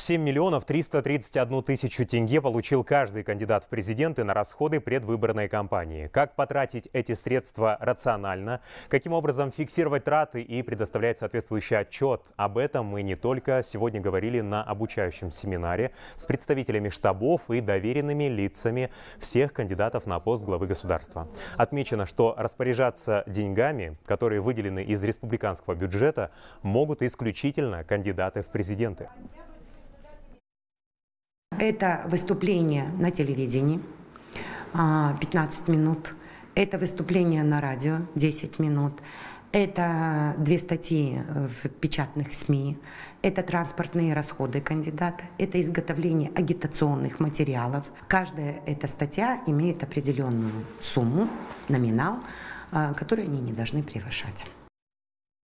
7 331 000 тенге получил каждый кандидат в президенты на расходы предвыборной кампании. Как потратить эти средства рационально, каким образом фиксировать траты и предоставлять соответствующий отчет. Об этом мы не только сегодня говорили на обучающем семинаре с представителями штабов и доверенными лицами всех кандидатов на пост главы государства. Отмечено, что распоряжаться деньгами, которые выделены из республиканского бюджета, могут исключительно кандидаты в президенты. Это выступление на телевидении 15 минут, это выступление на радио 10 минут, это 2 статьи в печатных СМИ, это транспортные расходы кандидата, это изготовление агитационных материалов. Каждая эта статья имеет определенную сумму, номинал, который они не должны превышать.